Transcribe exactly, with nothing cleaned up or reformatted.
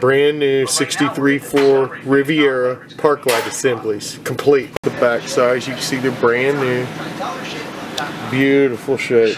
brand new sixty-three four Riviera park light assemblies, complete. The back sides, you can see they're brand new, beautiful shape.